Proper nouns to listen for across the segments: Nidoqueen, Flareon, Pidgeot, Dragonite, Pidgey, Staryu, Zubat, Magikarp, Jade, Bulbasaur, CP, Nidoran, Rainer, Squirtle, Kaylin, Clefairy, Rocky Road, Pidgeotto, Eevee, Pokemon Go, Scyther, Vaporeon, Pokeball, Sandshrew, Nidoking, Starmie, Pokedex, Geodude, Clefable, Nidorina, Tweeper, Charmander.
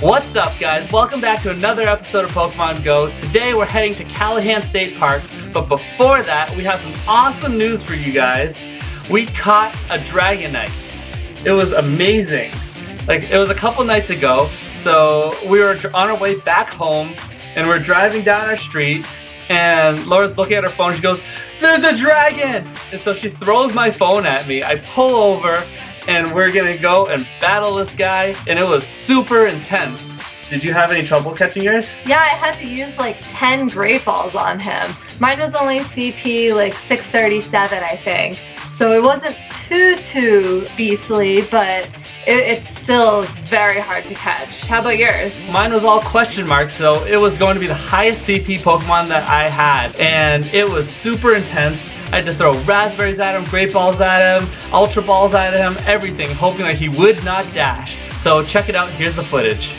What's up, guys? Welcome back to another episode of Pokemon Go. Today we're heading to Callahan State Park, but before that we have some awesome news for you guys. We caught a Dragonite. It was amazing. Like, it was a couple nights ago, so we were on our way back home and we're driving down our street and Laura's looking at her phone. She goes, "There's a dragon!" And so she throws my phone at me. I pull over and we're gonna go and battle this guy, and it was super intense. Did you have any trouble catching yours? Yeah, I had to use like 10 Great Balls on him. Mine was only CP like 637, I think. So it wasn't too beastly, but it's still very hard to catch. How about yours? Mine was all question marks, so it was going to be the highest CP Pokemon that I had, and it was super intense. I had to throw raspberries at him, great balls at him, ultra balls at him, everything, hoping that he would not dash. So check it out, here's the footage.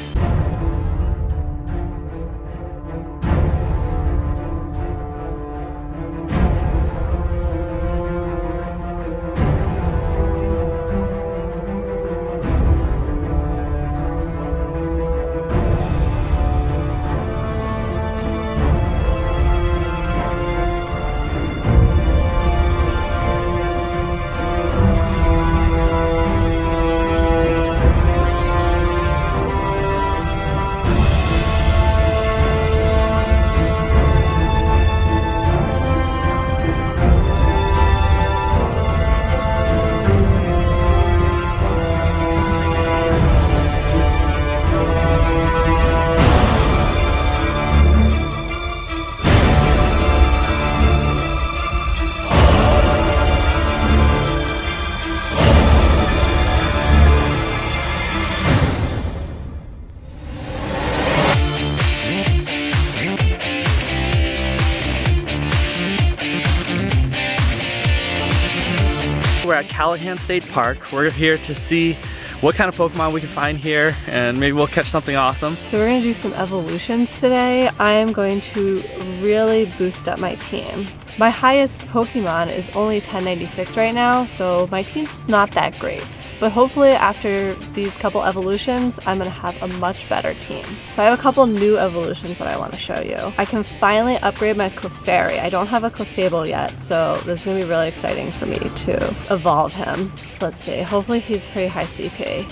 We're at Callahan State Park. We're here to see what kind of Pokemon we can find here, and maybe we'll catch something awesome. So we're gonna do some evolutions today. I am going to really boost up my team. My highest Pokemon is only 1096 right now, so my team's not that great. But hopefully after these couple evolutions, I'm gonna have a much better team. So I have a couple new evolutions that I wanna show you. I can finally upgrade my Clefairy. I don't have a Clefable yet, so this is gonna be really exciting for me to evolve him. Let's see, hopefully he's pretty high CP.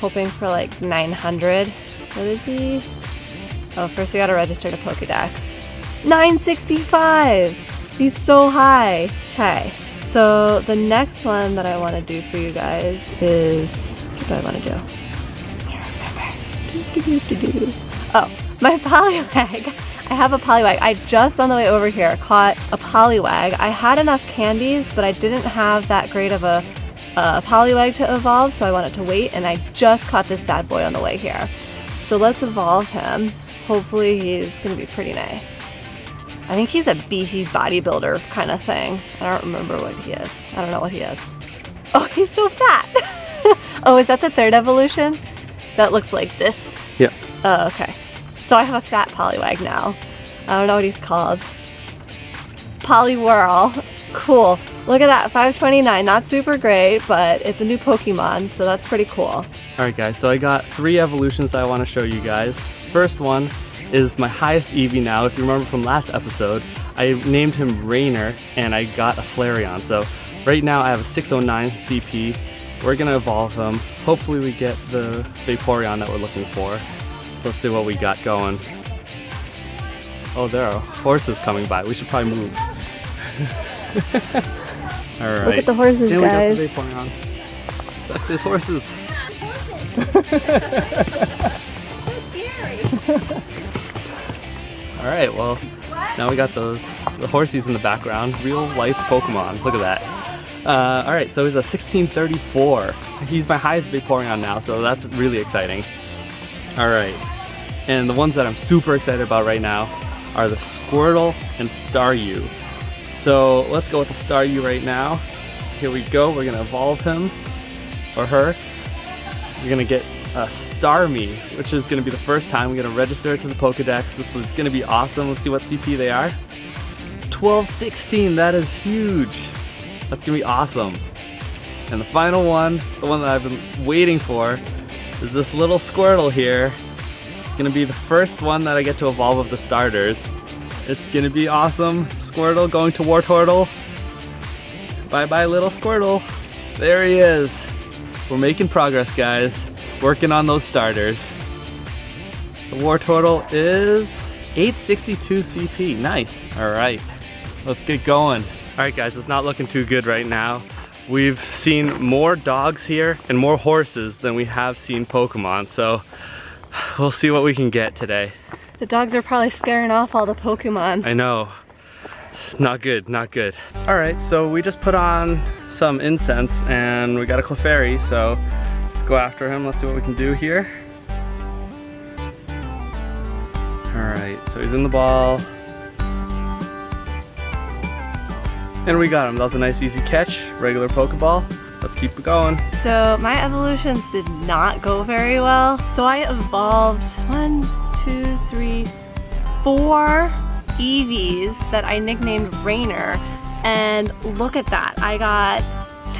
Hoping for like 900. What is he? Oh, first we gotta register to Pokedex. 965! He's so high! Okay. So the next one that I want to do for you guys is, what do I want to do? Oh, my Poliwag. I have a Poliwag. I just on the way over here caught a Poliwag. I had enough candies, but I didn't have that great of a Poliwag to evolve, so I wanted to wait, and I just caught this bad boy on the way here. So let's evolve him. Hopefully he's going to be pretty nice. I think he's a beefy bodybuilder kind of thing. I don't remember what he is. I don't know what he is. Oh, he's so fat. Oh, is that the third evolution? That looks like this? Yeah. Oh, okay. So I have a fat Poliwag now. I don't know what he's called. Poliwirl. Cool. Look at that, 529. Not super great, but it's a new Pokemon, so that's pretty cool. All right, guys, so I got three evolutions that I want to show you guys. First one is my highest Eevee now. If you remember from last episode, I named him Rainer and I got a Flareon. So right now I have a 609 CP. We're gonna evolve him. Hopefully we get the Vaporeon that we're looking for. Let's see what we got going. Oh, there are horses coming by. We should probably move. All right. Look at the horses, and guys. We got the Vaporeon. Look, there's horses. So scary. All right, well, now we got the horsies in the background. Real life Pokemon, look at that. All right, so he's a 1634. He's my highest Vaporeon now, so that's really exciting. All right, and the ones that I'm super excited about right now are the Squirtle and Staryu. So let's go with the Staryu right now. Here we go, we're gonna evolve him, or her. We're gonna get Starmie, which is going to be the first time. We're going to register it to the Pokedex. This one's going to be awesome. Let's see what CP they are. 1216, that is huge. That's going to be awesome. And the final one, the one that I've been waiting for, is this little Squirtle here. It's gonna be the first one that I get to evolve of the starters. It's gonna be awesome. Squirtle going to Wartortle. Bye bye little Squirtle. There he is. We're making progress, guys. Working on those starters. The Wartortle is 862 CP, nice. All right, let's get going. All right guys, it's not looking too good right now. We've seen more dogs here and more horses than we have seen Pokemon, so we'll see what we can get today. The dogs are probably scaring off all the Pokemon. I know, not good, not good. All right, so we just put on some incense and we got a Clefairy, so let's go after him, let's see what we can do here. Alright, so he's in the ball. And we got him. That was a nice easy catch. Regular Pokeball. Let's keep it going. So my evolutions did not go very well. So I evolved 4 Eevees that I nicknamed Rainer. And look at that. I got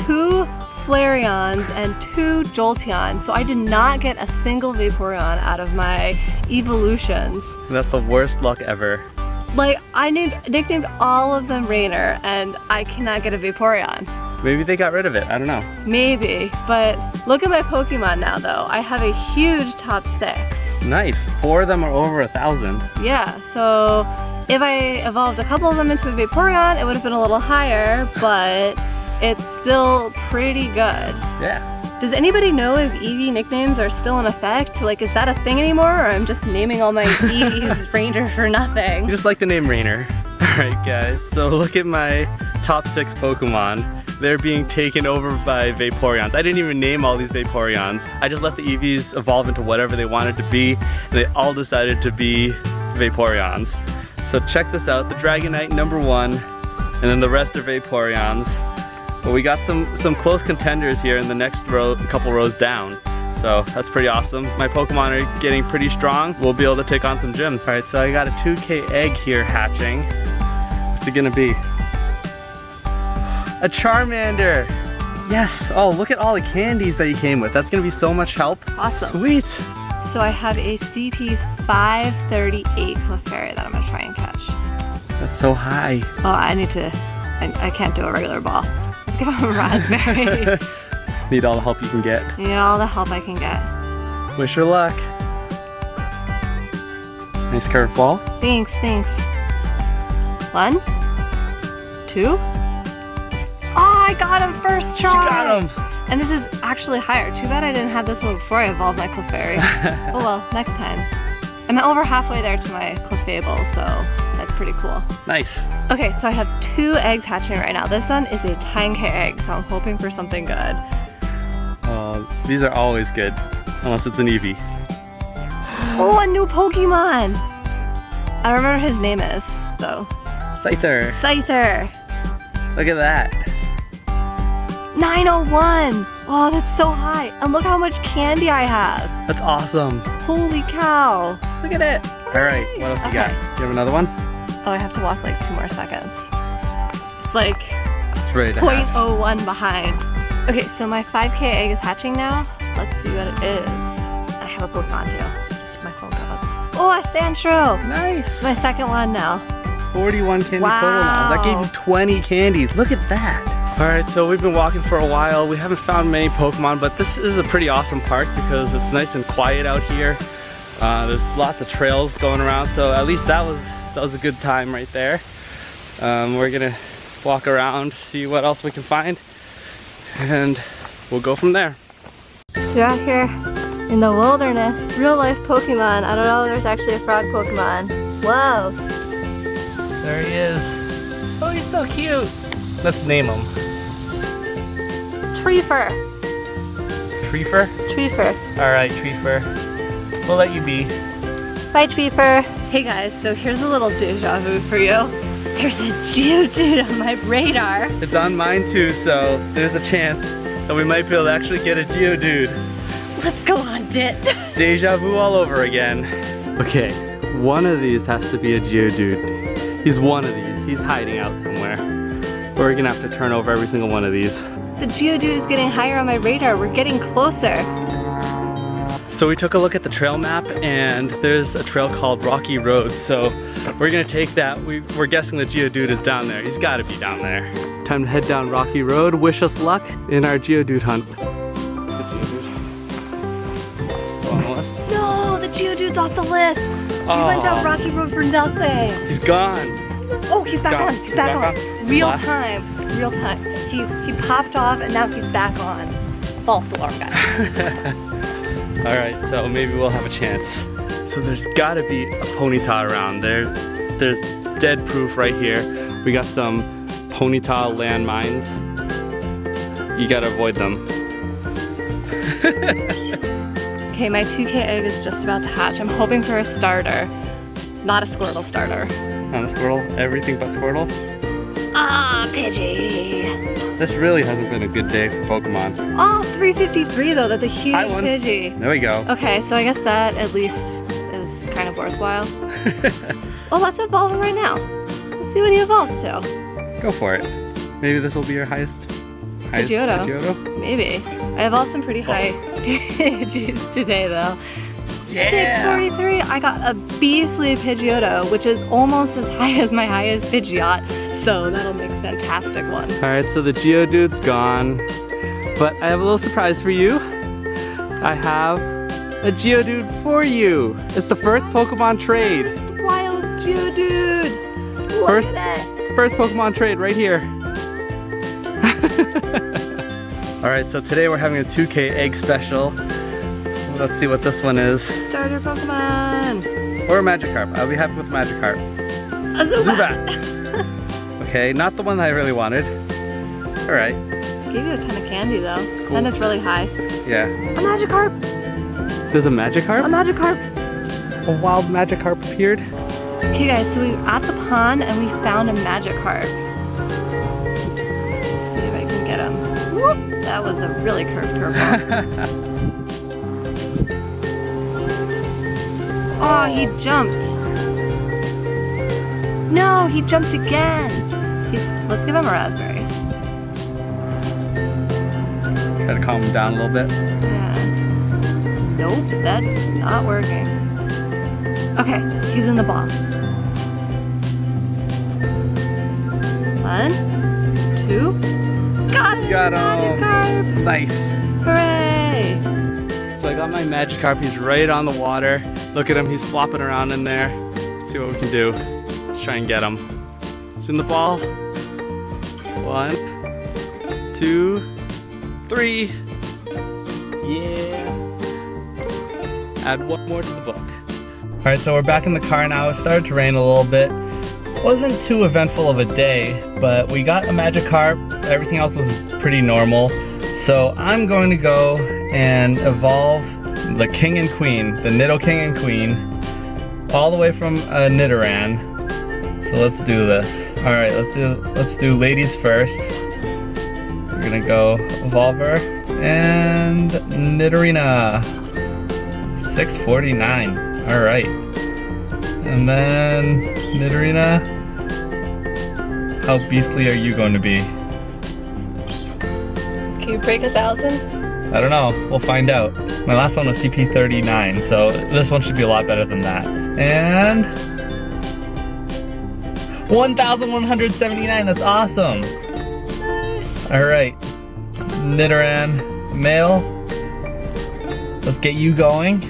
2 Flareons and 2 Jolteon, so I did not get a single Vaporeon out of my evolutions. That's the worst luck ever. Like, I nicknamed all of them Rainer, and I cannot get a Vaporeon. Maybe they got rid of it, I don't know. Maybe, but look at my Pokemon now though. I have a huge top 6. Nice, 4 of them are over 1,000. Yeah, so if I evolved a couple of them into a Vaporeon, it would have been a little higher, but it's still pretty good. Yeah. Does anybody know if Eevee nicknames are still in effect? Like, is that a thing anymore, or I'm just naming all my Eevees Rainer for nothing? You just like the name Rainer. Alright guys, so look at my top 6 Pokemon. They're being taken over by Vaporeons. I didn't even name all these Vaporeons. I just let the Eevees evolve into whatever they wanted to be, and they all decided to be Vaporeons. So check this out, the Dragonite number 1, and then the rest are Vaporeons. But we got some close contenders here in the next row, a couple rows down. So that's pretty awesome. My Pokemon are getting pretty strong. We'll be able to take on some gyms. All right, so I got a 2K egg here hatching. What's it gonna be? A Charmander. Yes, oh, look at all the candies that you came with. That's gonna be so much help. Awesome. Sweet. So I have a CP 538 Clefairy that I'm gonna try and catch. That's so high. Oh, I can't do a regular ball. Give him a raspberry. Need all the help you can get. Need all the help I can get. Wish her luck. Nice curveball. Thanks, thanks. 1, 2. Oh, I got him first try. She got him. And this is actually higher. Too bad I didn't have this one before I evolved my Clefairy. Oh well, next time. I'm over halfway there to my Clefable, so that's pretty cool. Nice. Okay, so I have 2 eggs hatching right now. This one is a 10K egg, so I'm hoping for something good. These are always good, unless it's an Eevee. Oh, a new Pokemon! I remember his name is, so. Scyther. Scyther. Look at that. 901! Oh, that's so high. And look how much candy I have. That's awesome. Holy cow. Look at it. All right, what else you got? You have another one? Oh, I have to walk like 2 more seconds. It's like 0.01 behind. Okay, so my 5K egg is hatching now. Let's see what it is. I have a Pokemon too. My phone goes. Oh, a Sandshrew. Nice. My second one now. 41 candy total now. That gave you 20 candies. Look at that. All right, so we've been walking for a while. We haven't found many Pokemon, but this is a pretty awesome park because it's nice and quiet out here. There's lots of trails going around, so at least that was a good time right there. We're gonna walk around, see what else we can find, and we'll go from there. We're out here in the wilderness, real life Pokemon. I don't know if there's actually a frog Pokemon. Whoa! There he is. Oh, he's so cute. Let's name him. Tweeper. Tweeper? Tweeper. All right, Tweeper. We'll let you be. Bye, Tweeper. Hey guys, so here's a little deja vu for you. There's a Geodude on my radar. It's on mine too, so there's a chance that we might be able to actually get a Geodude. Let's go hunt it. Deja vu all over again. Okay, one of these has to be a Geodude. He's one of these. He's hiding out somewhere. We're gonna have to turn over every single one of these. The Geodude is getting higher on my radar. We're getting closer. So we took a look at the trail map and there's a trail called Rocky Road. So we're gonna take that. We're guessing the Geodude is down there. He's gotta be down there. Time to head down Rocky Road. Wish us luck in our Geodude hunt. No, the Geodude's off the list. He went down Rocky Road for nothing. He's gone. Oh, he's back on. He's back on. Real time. Real time. He popped off and now he's back on. False alarm guy. Alright, so maybe we'll have a chance. So there's gotta be a Ponyta around. There's dead proof right here. We got some Ponyta landmines. You gotta avoid them. Okay, my 2K egg is just about to hatch. I'm hoping for a starter. Not a Squirtle starter. Not a Squirtle? Everything but Squirtle? Ah, Pidgey. This really hasn't been a good day for Pokemon. Oh, 353 though, that's a huge Pidgey. There we go. Okay, so I guess that at least is kind of worthwhile. Well, let's evolve him right now. Let's see what he evolves to. Go for it. Maybe this will be your highest Pidgeotto. Maybe. I evolved some pretty high Pidgeys today though. Yeah. 643, I got a beastly Pidgeotto, which is almost as high as my highest Pidgeot, so that'll make a fantastic one. Alright, so the Geodude's gone, but I have a little surprise for you. I have a Geodude for you. It's the first Pokemon trade. First wild Geodude! Look at it! First Pokemon trade right here. Alright, so today we're having a 2K egg special. Let's see what this one is. Starter Pokemon! Or Magikarp. I'll be happy with Magikarp. A Zubat! Okay, not the one that I really wanted. Alright. Gave you a ton of candy though. Cool. And it's really high. Yeah. A Magikarp! There's a Magikarp? A Magikarp! A wild Magikarp appeared. Okay guys, so we were at the pond and we found a Magikarp. Let's see if I can get him. Whoop! That was a really curved curveball. Oh, he jumped. No, he jumped again. Let's give him a raspberry. Gotta calm him down a little bit. Yeah. Nope, that's not working. Okay, he's in the ball. 1, 2. Got him! Got him! Magikarp. Nice. Hooray! So I got my Magikarp. He's right on the water. Look at him, he's flopping around in there. Let's see what we can do. Let's try and get him. He's in the ball. 1, 2, 3. Yeah. Add one more to the book. All right, so we're back in the car now. It started to rain a little bit. Wasn't too eventful of a day, but we got a Magikarp. Everything else was pretty normal. So I'm going to go and evolve the King and Queen, the Nido King and Queen, all the way from Nidoran. So let's do this. All right, let's do ladies first. We're gonna go evolve her and Nidorina. 649. All right, and then Nidorina. How beastly are you going to be? Can you break 1,000? I don't know, we'll find out. My last one was CP 39, so this one should be a lot better than that. And 1,179, that's awesome. Nice. All right, Nidoran male. Let's get you going.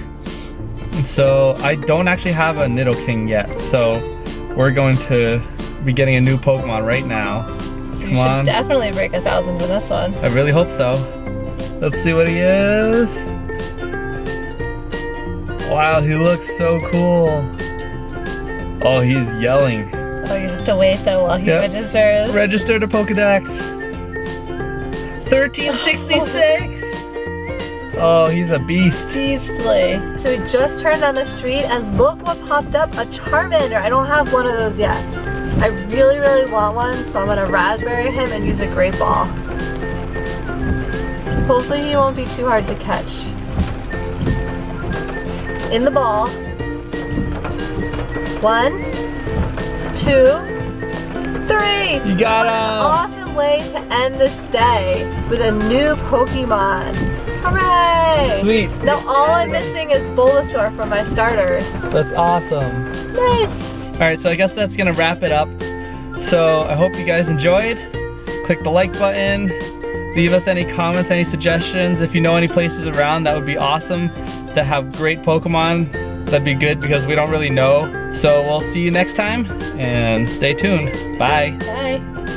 And so I don't actually have a Nidoking yet, so we're going to be getting a new Pokemon right now. So you should definitely break 1,000 for this one. I really hope so. Let's see what he is. Wow, he looks so cool. Oh, he's yelling. Oh, you have to wait though while he registers. Register to Pokedex. 1366. Oh, he's a beast. Beastly. So we just turned on the street and look what popped up, a Charmander. I don't have one of those yet. I really, really want one, so I'm gonna raspberry him and use a great ball. Hopefully he won't be too hard to catch. In the ball. 1, 2, 3. You got him. Awesome way to end this day with a new Pokemon. Hooray! Sweet. Now all I'm missing is Bulbasaur for my starters. That's awesome. Nice. All right, so I guess that's gonna wrap it up. So I hope you guys enjoyed. Click the like button. Leave us any comments, any suggestions. If you know any places around, that would be awesome. That have great Pokemon, that'd be good because we don't really know. So we'll see you next time and stay tuned. Bye. Bye.